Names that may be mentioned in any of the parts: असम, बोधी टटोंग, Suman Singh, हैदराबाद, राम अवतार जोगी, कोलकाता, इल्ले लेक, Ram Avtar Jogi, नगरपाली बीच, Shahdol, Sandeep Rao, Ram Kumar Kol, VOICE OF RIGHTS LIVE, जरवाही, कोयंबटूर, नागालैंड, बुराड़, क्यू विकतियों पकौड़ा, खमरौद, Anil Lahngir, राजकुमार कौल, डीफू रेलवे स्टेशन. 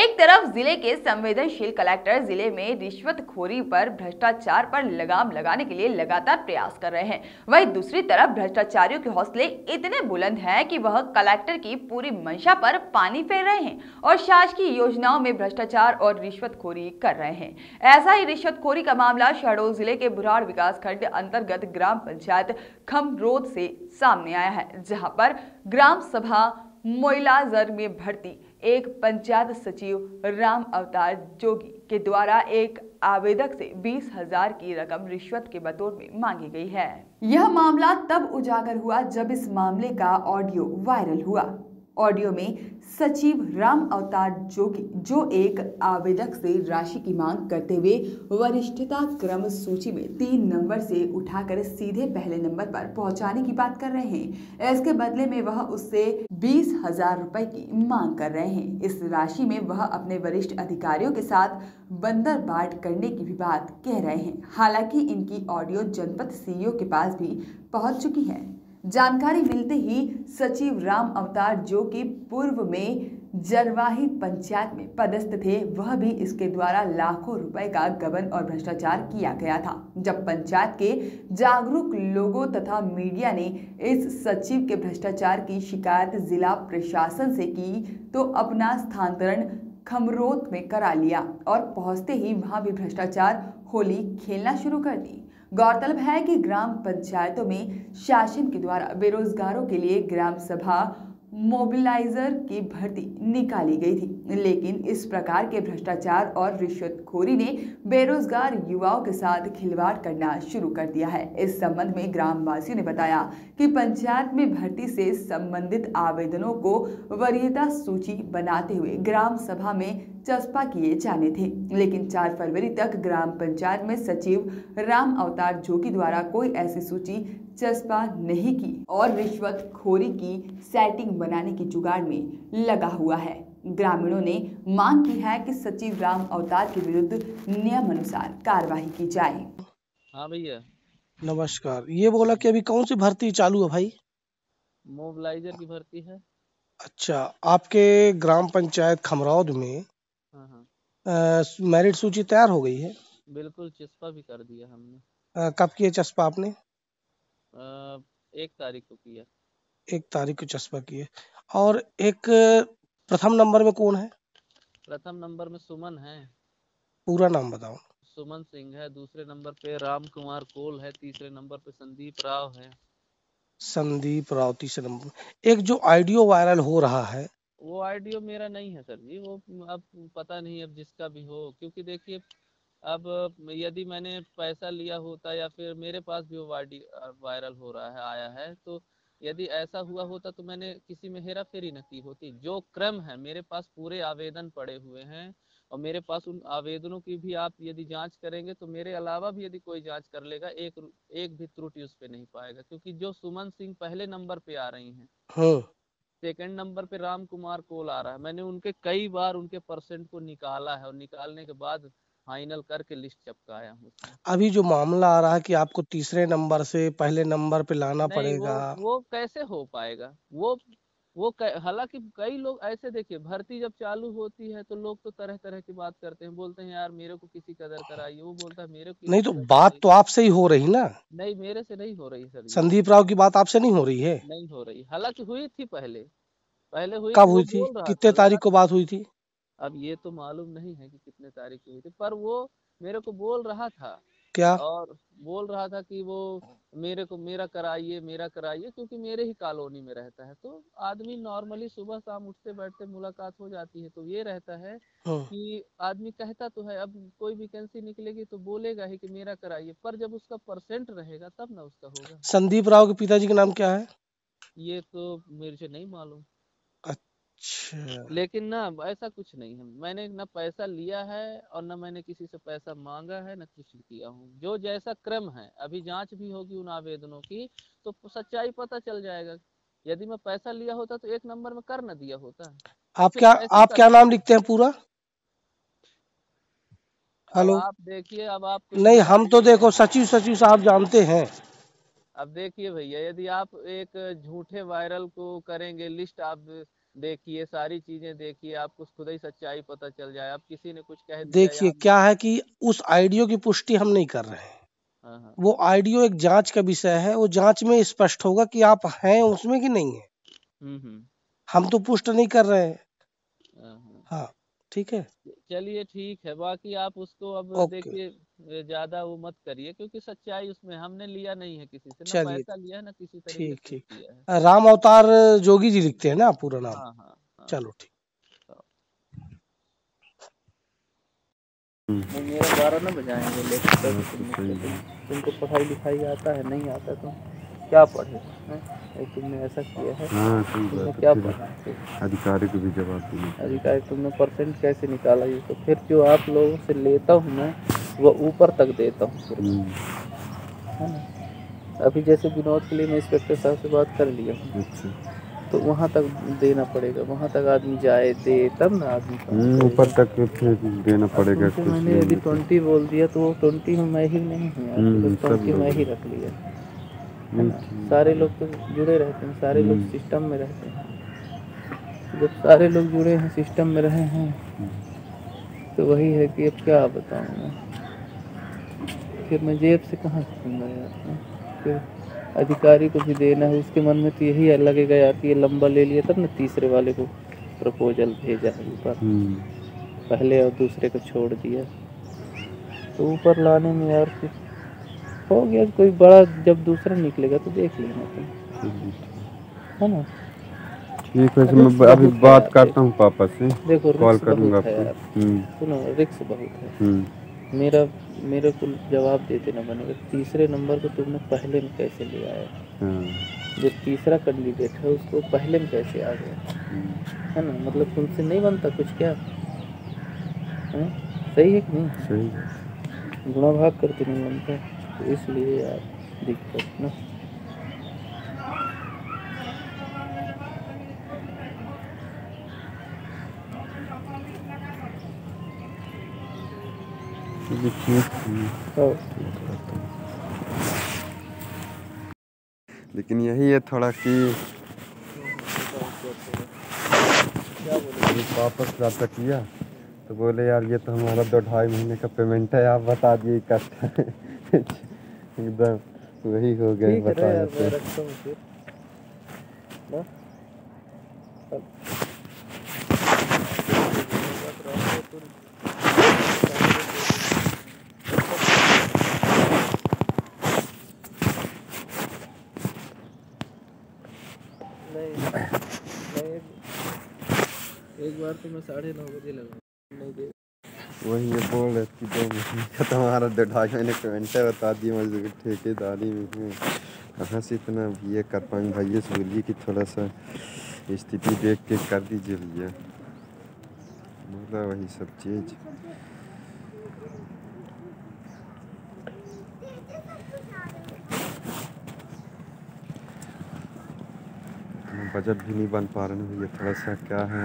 एक तरफ जिले के संवेदनशील कलेक्टर जिले में रिश्वतखोरी पर भ्रष्टाचार पर लगाम लगाने के लिए लगातार प्रयास कर रहे हैं, वहीं दूसरी तरफ भ्रष्टाचारियों के हौसले इतने बुलंद हैं कि वह कलेक्टर की पूरी मंशा पर पानी फेर रहे हैं और शासकीय योजनाओं में भ्रष्टाचार और रिश्वतखोरी कर रहे हैं। ऐसा ही रिश्वतखोरी का मामला शहडोल जिले के बुराड़ विकासखंड अंतर्गत ग्राम पंचायत खमरौद से सामने आया है, जहाँ पर ग्राम सभा मोइलाजर में भर्ती एक पंचायत सचिव राम अवतार जोगी के द्वारा एक आवेदक से 20,000 की रकम रिश्वत के बतौर में मांगी गई है। यह मामला तब उजागर हुआ जब इस मामले का ऑडियो वायरल हुआ। ऑडियो में सचिव राम अवतार जोगी जो एक आवेदक से राशि की मांग करते हुए वरिष्ठता क्रम सूची में 3 नंबर से उठाकर सीधे पहले नंबर पर पहुंचाने की बात कर रहे हैं। इसके बदले में वह उससे 20,000 रुपए की मांग कर रहे हैं। इस राशि में वह अपने वरिष्ठ अधिकारियों के साथ बंदरबाट करने की भी बात कह रहे हैं। हालांकि इनकी ऑडियो जनपद सीईओ के पास भी पहुँच चुकी है। जानकारी मिलते ही सचिव राम अवतार जो कि पूर्व में जरवाही पंचायत में पदस्थ थे, वह भी इसके द्वारा लाखों रुपए का गबन और भ्रष्टाचार किया गया था। जब पंचायत के जागरूक लोगों तथा मीडिया ने इस सचिव के भ्रष्टाचार की शिकायत जिला प्रशासन से की तो अपना स्थानांतरण खमरौद में करा लिया और पहुंचते ही वहां भी भ्रष्टाचार होली खेलना शुरू कर दी। गौरतलब है कि ग्राम पंचायतों में शासन के द्वारा बेरोजगारों के लिए ग्राम सभा मोबिलाइजर की भर्ती निकाली गई थी, लेकिन इस प्रकार के भ्रष्टाचार और रिश्वतखोरी ने बेरोजगार युवाओं के साथ खिलवाड़ करना शुरू कर दिया है। इस संबंध में ग्रामवासियों ने बताया कि पंचायत में भर्ती से संबंधित आवेदनों को वरीयता सूची बनाते हुए ग्राम सभा में चस्पा किए जाने थे, लेकिन 4 फरवरी तक ग्राम पंचायत में सचिव राम अवतार जोगी द्वारा कोई ऐसी सूची चस्पा नहीं की और रिश्वतखोरी की सेटिंग बनाने की जुगाड़ में लगा हुआ है। ग्रामीणों ने मांग की है कि सचिव राम अवतार के विरुद्ध नियमानुसार कार्रवाई की जाए। हाँ भैया नमस्कार, ये बोला कि अभी कौन सी भर्ती चालू है भाई? मोबिलाइजर की भर्ती है। अच्छा, आपके ग्राम पंचायत खमरौद में मेरिट सूची तैयार हो गई है? बिल्कुल, चस्पा भी कर दिया हमने। कब किया चस्पा आपने? 1 तारीख को किया। 1 तारीख को चस्पा किया। और एक प्रथम नंबर में कौन है? प्रथम नंबर में सुमन है। पूरा नाम बताओ। सुमन सिंह है। दूसरे नंबर पे राम कुमार कोल है। तीसरे नंबर पे संदीप राव है। संदीप राव तीसरे नंबर। एक जो ऑडियो वायरल हो रहा है वो आइडियो मेरा नहीं है सर जी, वो अब पता नहीं, अब जिसका भी हो, क्योंकि देखिए अब यदि मैंने पैसा लिया होता या फिर मेरे पास भी वो आइडियो वायरल हो रहा है आया है, तो यदि ऐसा हुआ होता तो मैंने किसी में हेरा फेरी न की होती। जो क्रम है मेरे पास पूरे आवेदन पड़े हुए हैं और मेरे पास उन आवेदनों की भी आप यदि जांच करेंगे तो मेरे अलावा भी यदि कोई जांच कर लेगा एक भी त्रुटि उस पर नहीं पाएगा, क्योंकि जो सुमन सिंह पहले नंबर पे आ रही है, सेकंड नंबर पे राम कुमार कोल आ रहा है, मैंने उनके कई बार उनके परसेंट को निकाला है और निकालने के बाद फाइनल करके लिस्ट चिपकाया हूँ। अभी जो मामला आ रहा है कि आपको तीसरे नंबर से पहले नंबर पे लाना पड़ेगा, वो कैसे हो पाएगा? वो हालांकि कई लोग ऐसे, देखिए भर्ती जब चालू होती है तो लोग तो तरह तरह की बात करते हैं, बोलते हैं यार मेरे को किसी कदर कराइए, वो बोलता है मेरे को नहीं, तो बात तो आपसे ही हो रही ना। नहीं, मेरे से नहीं हो रही सर। संदीप राव की बात आपसे नहीं हो रही है? नहीं हो रही, हालांकि हुई थी पहले हुई। कब हुई थी? कितने तारीख को बात हुई थी? अब ये तो मालूम नहीं है कि कितने तारीख को हुई थी, पर वो मेरे को बोल रहा था क्या, और बोल रहा था कि वो मेरे को मेरा कराइए, क्योंकि मेरे ही कॉलोनी में रहता है। तो आदमी नॉर्मली सुबह शाम उठते बैठते मुलाकात हो जाती है, तो ये रहता है कि आदमी कहता तो है, अब कोई वैकेंसी निकलेगी तो बोलेगा ही कि मेरा कराइए, पर जब उसका परसेंट रहेगा तब ना उसका होगा। संदीप राव के पिताजी का नाम क्या है? ये तो मेरे से नहीं मालूम। अच्छा, लेकिन ना ऐसा कुछ नहीं है, मैंने ना पैसा लिया है और ना मैंने किसी से पैसा मांगा है, ना कुछ किया हूँ। जो जैसा क्रम है, अभी जांच भी होगी उन आवेदनों की तो सच्चाई पता चल जाएगा। यदि मैं पैसा लिया होता तो 1 नंबर में कर ना दिया होता। आप क्या नाम लिखते हैं पूरा? हेलो, आप देखिए अब आप नहीं, हम तो देखो सचिव साहब जानते हैं। अब देखिए भैया, यदि आप एक झूठे वायरल को करेंगे, लिस्ट आप देखिए, सारी चीजें देखिए, आपको खुद ही सच्चाई पता चल जाए। आप किसी ने कुछ कह दिया, देखिए क्या है कि उस आइडियो की पुष्टि हम नहीं कर रहे हैं। वो आइडियो एक जांच का विषय है, वो जांच में स्पष्ट होगा कि आप हैं उसमें कि नहीं है। हम तो पुष्ट नहीं कर रहे हैं। हाँ ठीक है, चलिए ठीक है। बाकी आप उसको अब देखिए ज्यादा वो मत करिए, क्योंकि सच्चाई उसमें हमने लिया नहीं है किसी से, ना पैसा लिया ना किसी तरह। ठीक ठीक, राम अवतार जोगी जी लिखते हैं ना पूरा नाम। हाँ, हाँ, हाँ। चलो ठीक। मेरा 12 ना बजाएंगे लेकिन तुमको पढ़ाई लिखाई आता है नहीं आता तो क्या पढ़े? तुमने ऐसा किया है। हाँ, तुमने क्या पढ़ा? अधिकारी को भी जवाब दिया। अधिकारी तुमने परसेंट कैसे निकाला ये? तो फिर जो आप लोगों से लेता हूँ मैं वो ऊपर तक देता हूँ, है ना। अभी जैसे विनोद के लिए मैं इंस्पेक्टर साहब से बात कर लिया हूँ, तो वहाँ तक देना पड़ेगा, वहाँ तक आदमी जाए दे तब ना आदमी ऊपर तक देना पड़ेगा। मैंने यदि 20 बोल दिया तो वो 20 में मैं ही नहीं हूँ, 20 मैं ही रख लिया। सारे लोग तो जुड़े रहते हैं, सारे लोग सिस्टम में रहते हैं। जब सारे लोग जुड़े हैं सिस्टम में रहे हैं तो वही है कि अब क्या बताऊँ मैं। फिर मैं जेब से कहाँ दूँगा यार? फिर अधिकारी को भी देना है, उसके मन में तो यही लगेगा यार कि ये लंबा ले लिया तब ना तीसरे वाले को प्रपोजल भेजा है ऊपर, पहले और दूसरे को छोड़ दिया। तो ऊपर लाने में यार फिर हो गया कोई बड़ा, जब दूसरा निकलेगा तो देख लेना तुम, है ना। ठीक है, मैं अभी बात करता हूँ पापा से, देखो कॉल करूँगा। सुनो, रिक्स बहुत है मेरे को जवाब देते ना बनेगा। तीसरे नंबर को तुमने पहले में कैसे ले आया? जो तीसरा कैंडिडेट है उसको पहले में कैसे आ गया, है ना। मतलब तुमसे नहीं बनता कुछ क्या है? सही है कि नहीं? सही, गुणा भाग करके नहीं बनता, तो इसलिए यार दिक्कत ना। लेकिन यही है थोड़ा कि वापस रब्ता किया तो बोले यार ये तो हमारा 2-2.5 महीने का पेमेंट है, आप बता दिए इकट्ठा। एकदम वही हो गया, बताया तो मैं 9:30 बजे लगा। वही ये बोल रहे कि 2 महीने का तुम्हारा 2-2.5 महीने पेमेंट है, बता दिए मजदूर ठेकेदारी में। कहाँ से इतना ये कर पाएंगे भैया? से बोलिए कि थोड़ा सा स्थिति देख के कर दीजिए भैया, मतलब वही सब चीज़। बजट भी नहीं बन पा रहे हैं भैया, थोड़ा सा क्या है।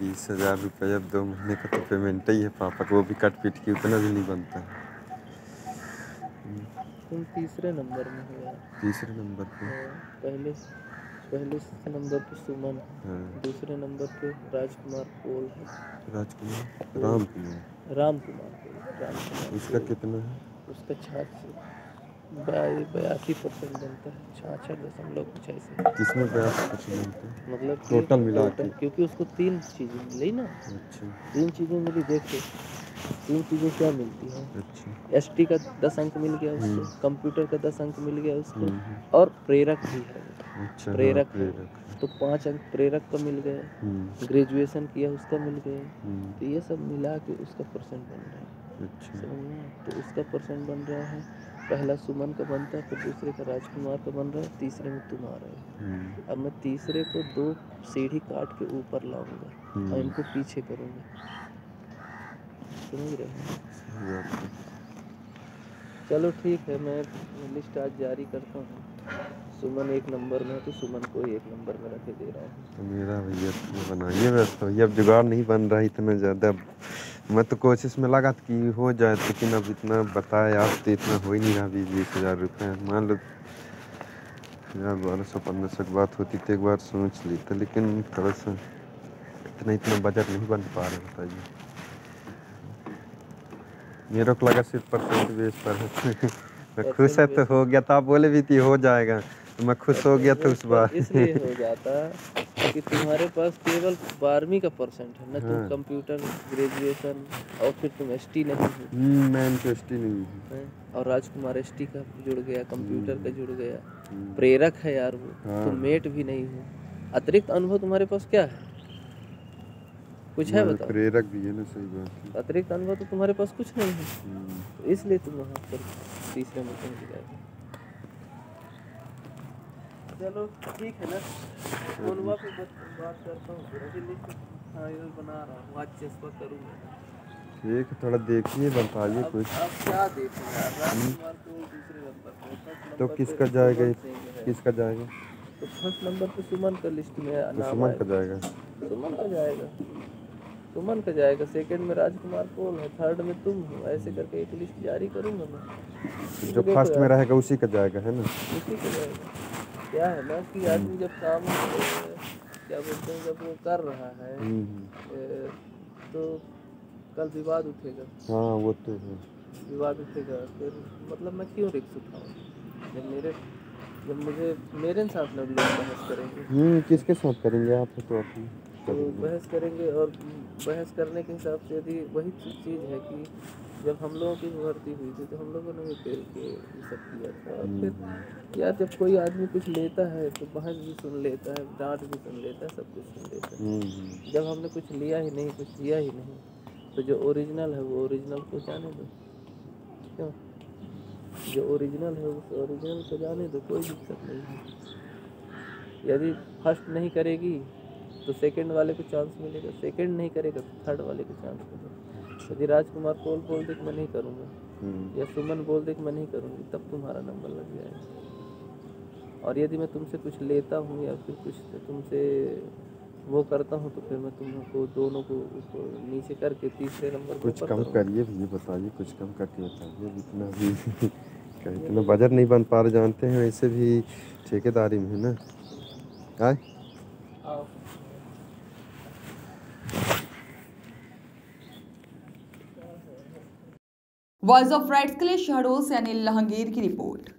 ₹20,000 अब 2 महीने का तो पेमेंट ही है पापा को, वो भी कट पीट की उतना भी नहीं बनता। तुम तीसरे नंबर में हो यार। तीसरे नंबर पे पहले नंबर पे सुमन, दूसरे नंबर पे राजकुमार कोल। राजकुमार राम कुमार कोल। उसका कितना है? उसका 82% बनता है, 66.5 ऐसे। किसमें 82% मतलब टोटल मिला के? क्योंकि उसको 3 चीज़ें मिली ना। अच्छा, 3 चीज़ें मिली। देखो 3 चीज़ें क्या मिलती हैं। अच्छा, ST का 10 अंक मिल गया उसको, कंप्यूटर का 10 अंक मिल गया उसको, और प्रेरक भी है। अच्छा, प्रेरक तो 5 अंक प्रेरक का मिल गया, ग्रेजुएशन किया उसका मिल गया। तो ये सब मिला के उसका परसेंट बन रहा है। अच्छा, तो उसका परसेंट बन रहा है पहला सुमन का बनता है, फिर दूसरे का राजकुमार का बन रहा है, तीसरे में तुम आ रहे हो। अब मैं तीसरे को दो सीढ़ी काट के ऊपर लाऊंगा और इनको पीछे करूंगा। समझ रहे हो? चलो ठीक है, मैं लिस्ट आज जारी करता हूँ। सुमन एक नंबर में है तो सुमन को ही एक नंबर में रखे दे रहा हूँ। तो मेरा भैया बनाइए बस, भैया अब जुगाड़ नहीं बन रहा इतना ज़्यादा। मैं तो कोशिश में लगा कि हो जाए, लेकिन अब इतना बताए आप तो इतना हो ही नहीं रहा। 20,000 रुपये मान लो 1200-1500 की बात होती तो एक बार सोच ली था, लेकिन थोड़ा सा इतना बजट नहीं बन पा रहा। बताइए, मेरे को लगा सिर्फ परसेंट बेस पर है। मैं खुश है तो हो गया, तो आप बोले भी थी हो जाएगा, मैं खुश हो गया था उस बार। इसलिए हो जाता कि तुम्हारे पास केवल 12वीं का परसेंट है ना। हाँ। तुम कंप्यूटर ग्रेजुएशन और फिर तुम एसटी नहीं हो। मैम तो एसटी नहीं है, और राजकुमार एसटी का जुड़ गया, कंप्यूटर का जुड़ गया, प्रेरक है यार वो। हाँ। तुम मेट भी नहीं हो। अतिरिक्त अनुभव तुम्हारे पास क्या है? कुछ है बताओ। प्रेरक भी है ना, सही बात। अतिरिक्त अनुभव तो तुम्हारे पास कुछ नहीं है, इसलिए तुम वहाँ पर तीसरे में पहुँच गए। चलो ठीक है ना, बोलवा पे बात करता हूँ, बना रहा हूँ आज, चस्पा करूँगा। ठीक, थोड़ा देखिए बताइए कुछ। अब क्या देखिए यार, राजकुमार को दूसरे नंबर पे, तो किसका जाएगा? किसका जाएगा? तो फर्स्ट नंबर पे सुमन का लिस्ट में नाम, सुमन का जाएगा, सुमन का जाएगा, सुमन का जाएगा। सेकंड में राजकुमार कौल है, थर्ड में तुम हो। ऐसे करके एक लिस्ट जारी करूँगा मैं। जो फर्स्ट में रहेगा उसी का जाएगा, है ना, उसी का जाएगा। क्या है ना कि आदमी जब काम क्या बोलते हैं, जब वो कर रहा है तो कल विवाद उठेगा। हाँ वो तो है, विवाद उठेगा। फिर मतलब मैं क्यों रिस्क उठाऊँ जब मुझे मेरे साथ लोग बहस करेंगे। किसके साथ करेंगे आप? तो बहस करेंगे, और बहस करने के हिसाब से यदि वही चीज़ है कि जब हम लोगों की भर्ती हुई थी तो हम लोगों ने भी खेल के ये सब किया था। और फिर यार जब कोई आदमी कुछ लेता है तो बहस भी सुन लेता है, डांट भी सुन लेता है, सब कुछ सुन लेता है। जब हमने कुछ लिया ही नहीं, कुछ किया ही नहीं, तो जो ओरिजिनल है वो ओरिजिनल को जाने दो। क्यों? जो ओरिजिनल है उस ओरिजिनल को जाने दो, कोई दिक्कत नहीं है। यदि फर्स्ट नहीं करेगी तो सेकेंड वाले को चांस मिलेगा, सेकेंड नहीं करेगा तो थर्ड वाले को चांस मिलेगा। यदि राजकुमार कौल बोल दे कि मैं नहीं करूँगा, या सुमन बोल दे कि मैं नहीं करूँगी, तब तुम्हारा नंबर लग जाएगा। और यदि मैं तुमसे कुछ लेता हूँ या फिर कुछ तुमसे वो करता हूँ तो फिर मैं तुमको दोनों को उसको नीचे करके तीसरे नंबर को कुछ कम करिए। ये बताइए कुछ कम करके बताइए, इतना भी इतना बजट नहीं बन पा रहे, जानते हैं ऐसे भी ठेकेदारी में है ना। आए वॉइस ऑफ राइट्स के लिए शहडोल से अनिल लहंगीर की रिपोर्ट।